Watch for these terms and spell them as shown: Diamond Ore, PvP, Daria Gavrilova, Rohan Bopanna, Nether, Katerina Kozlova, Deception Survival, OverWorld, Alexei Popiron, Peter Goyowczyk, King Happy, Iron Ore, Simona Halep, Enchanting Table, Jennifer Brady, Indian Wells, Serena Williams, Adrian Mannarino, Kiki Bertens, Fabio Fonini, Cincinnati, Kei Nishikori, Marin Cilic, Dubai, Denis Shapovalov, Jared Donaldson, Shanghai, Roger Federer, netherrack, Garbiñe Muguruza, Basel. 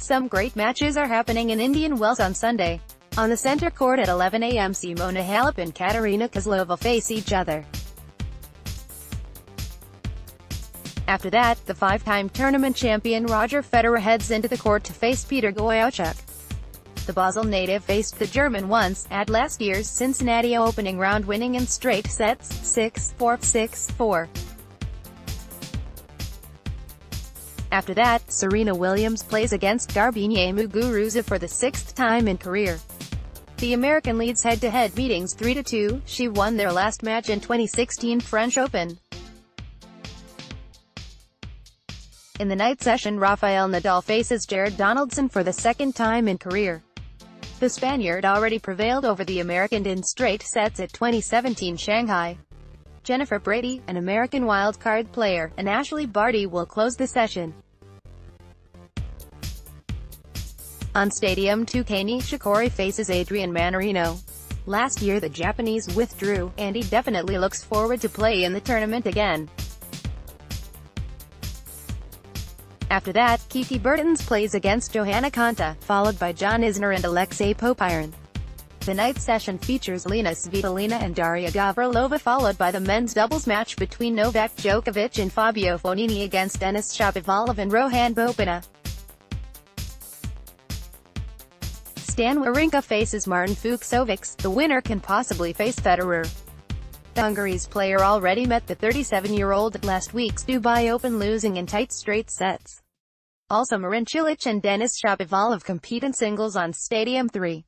Some great matches are happening in Indian Wells on Sunday. On the center court at 11 a.m. Simona Halep and Katerina Kozlova face each other. After that, the five-time tournament champion Roger Federer heads into the court to face Peter Goyowczyk. The Basel native faced the German once, at last year's Cincinnati opening round, winning in straight sets, 6-4, 6-4. After that, Serena Williams plays against Garbiñe Muguruza for the sixth time in career. The American leads head-to-head meetings 3-2, she won their last match in 2016 French Open. In the night session, Rafael Nadal faces Jared Donaldson for the second time in career. The Spaniard already prevailed over the American in straight sets at 2017 Shanghai. Jennifer Brady, an American wildcard player, and Ashley Barty will close the session. On Stadium 2, Kei Nishikori faces Adrian Mannarino. Last year the Japanese withdrew, and he definitely looks forward to play in the tournament again. After that, Kiki Bertens plays against Johanna Konta, followed by John Isner and Alexei Popiron. The night session features Lina Svitolina and Daria Gavrilova, followed by the men's doubles match between Novak Djokovic and Fabio Fonini against Denis Shapovalov and Rohan Bopanna. Stan Wawrinka faces Martin Fucsovics. The winner can possibly face Federer. The Hungary's player already met the 37-year-old at last week's Dubai Open, losing in tight straight sets. Also Marin Cilic and Denis Shapovalov compete in singles on Stadium 3.